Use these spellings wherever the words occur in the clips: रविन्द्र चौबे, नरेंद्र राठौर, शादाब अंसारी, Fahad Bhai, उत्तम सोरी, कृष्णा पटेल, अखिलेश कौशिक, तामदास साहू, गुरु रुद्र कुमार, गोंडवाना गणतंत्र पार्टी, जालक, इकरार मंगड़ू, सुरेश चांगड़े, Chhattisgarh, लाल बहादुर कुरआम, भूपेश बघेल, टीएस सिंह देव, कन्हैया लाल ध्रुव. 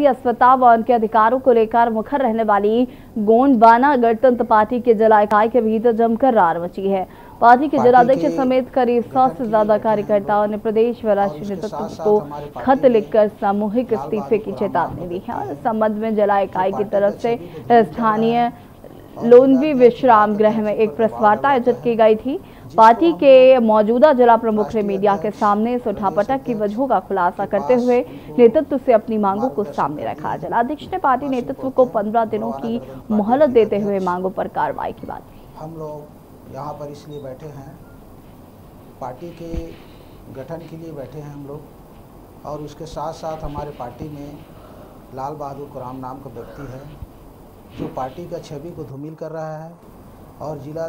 व्यक्ति अस्मिता व उनके अधिकारों को लेकर मुखर रहने वाली गोंडवाना गणतंत्र पार्टी के जिला इकाई के भीतर जमकर रार मची है। पार्टी के जिलाध्यक्ष समेत करीब 100 से ज्यादा कार्यकर्ताओं ने प्रदेश व राष्ट्रीय नेतृत्व को खत लिखकर सामूहिक इस्तीफे की चेतावनी दी है। और इस संबंध में जिला इकाई की तरफ से स्थानीय लोनवी विश्राम गृह में एक प्रेस वार्ता आयोजित की गई थी। पार्टी के मौजूदा जिला प्रमुख ने मीडिया के सामने इस उठापटक की वजहों का खुलासा करते हुए नेतृत्व से अपनी मांगों को सामने रखा। जिलाध्यक्ष ने पार्टी नेतृत्व को 15 दिनों की मोहलत देते हुए मांगों पर कार्रवाई की बात की। हम लोग यहाँ पर इसलिए बैठे हैं, पार्टी के गठन के लिए बैठे हैं हम लोग, और उसके साथ साथ हमारे पार्टी में लाल बहादुर कुरआम नाम का व्यक्ति है जो पार्टी का छवि को धूमिल कर रहा है। और जिला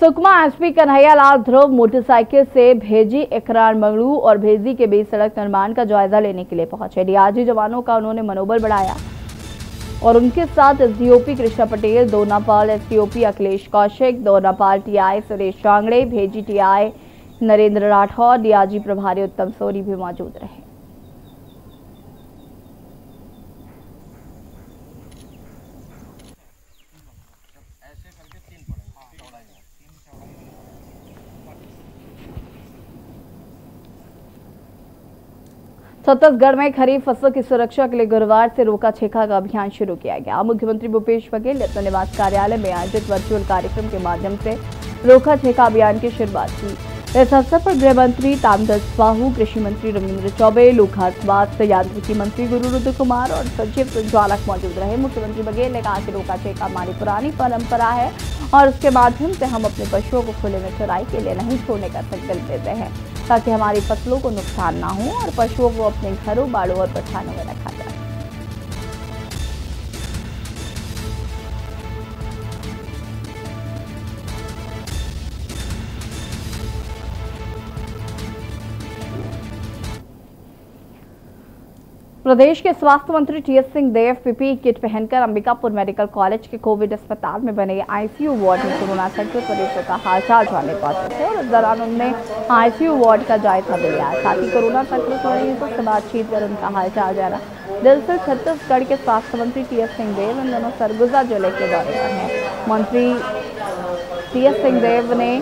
सुकमा एसपी कन्हैया लाल ध्रुव मोटरसाइकिल से भेजी, इकरार मंगड़ू और भेजी के बीच सड़क निर्माण का जायजा लेने के लिए पहुंचे। डीआरजी जवानों का उन्होंने मनोबल बढ़ाया और उनके साथ SDOP कृष्णा पटेल, Donapal SDOP अखिलेश कौशिक, Donapal TI सुरेश चांगड़े, भेजी टीआई नरेंद्र राठौर, डीआरजी प्रभारी उत्तम सोरी भी मौजूद रहे। छत्तीसगढ़ में खरीफ फसलों की सुरक्षा के लिए गुरुवार से रोका छेका का अभियान शुरू किया गया। मुख्यमंत्री भूपेश बघेल ने अपने निवास कार्यालय में आयोजित वर्चुअल कार्यक्रम के माध्यम से रोका छेका अभियान की शुरुआत की। इस अवसर पर गृह मंत्री तामदास साहू, कृषि मंत्री रविन्द्र चौबे, लोकहाट स्वास्थ्य यांत्रिकी मंत्री गुरु रुद्र कुमार और सचिव जालक मौजूद रहे। मुख्यमंत्री बघेल ने कहा कि रोका छेका हमारी पुरानी परंपरा है और उसके माध्यम से हम अपने पशुओं को खुले में चराई के लिए नहीं छोड़ने का संकल्प लेते हैं ताकि हमारी फसलों को नुकसान ना हो और पशुओं को अपने घरों, बाड़ों और बठानों में रखा जाए। प्रदेश के स्वास्थ्य मंत्री टीएस सिंह देव PPE kit पहनकर अंबिकापुर मेडिकल कॉलेज के कोविड अस्पताल में बने आईसीयू वार्ड में कोरोना संक्रमित मरीजों का हालचाल जानने पहुंचे थे और इस दौरान उन्होंने आईसीयू वार्ड का जायजा लिया। साथ ही कोरोना संक्रमित मरीजों से बातचीत कर उनका हालचाल जाना। दरअसल छत्तीसगढ़ के स्वास्थ्य मंत्री टीएस सिंह देव इन दोनों सरगुजा जिले के दौरे पर हैं। मंत्री टीएस सिंह देव ने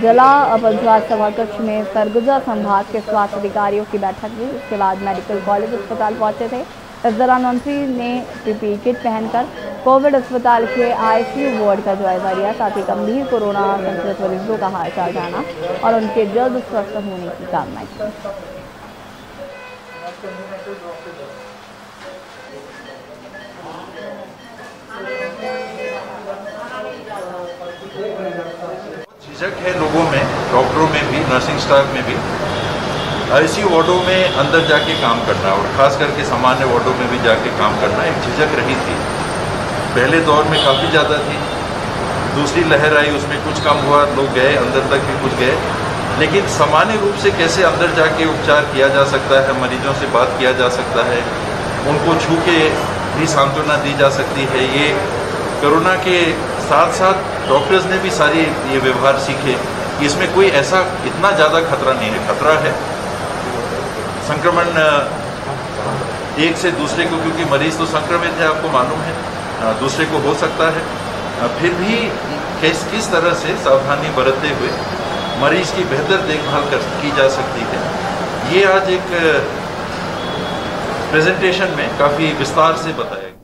जिला पंचायत सभाकक्ष में सरगुजा संभाग के स्वास्थ्य अधिकारियों की बैठक ली। इसके बाद मेडिकल कॉलेज अस्पताल पहुंचे थे। इस दौरान मंत्री ने पीपीई किट पहनकर कोविड अस्पताल के आईसीयू वार्ड का जायजा लिया। साथ ही गंभीर कोरोना संक्रमित मरीजों का हालचाल जाना और उनके जल्द स्वस्थ होने की कामना की। झिझक है लोगों में, डॉक्टरों में भी, नर्सिंग स्टाफ में भी, आईसीयू वार्डों में अंदर जाके काम करना और ख़ास करके सामान्य वार्डों में भी जाके काम करना एक झिझक रही थी। पहले दौर में काफ़ी ज़्यादा थी, दूसरी लहर आई उसमें कुछ कम हुआ, लोग गए अंदर तक भी कुछ गए, लेकिन सामान्य रूप से कैसे अंदर जाके उपचार किया जा सकता है, मरीजों से बात किया जा सकता है, उनको छू के भी सांत्वना दी जा सकती है, ये कोरोना के साथ साथ डॉक्टर्स ने भी सारी ये व्यवहार सीखे। इसमें कोई ऐसा इतना ज़्यादा खतरा नहीं है, खतरा है संक्रमण एक से दूसरे को, क्योंकि मरीज तो संक्रमित है आपको मालूम है, दूसरे को हो सकता है, फिर भी किस तरह से सावधानी बरतते हुए मरीज की बेहतर देखभाल की जा सकती है, ये आज एक प्रेजेंटेशन में काफ़ी विस्तार से बताया गया।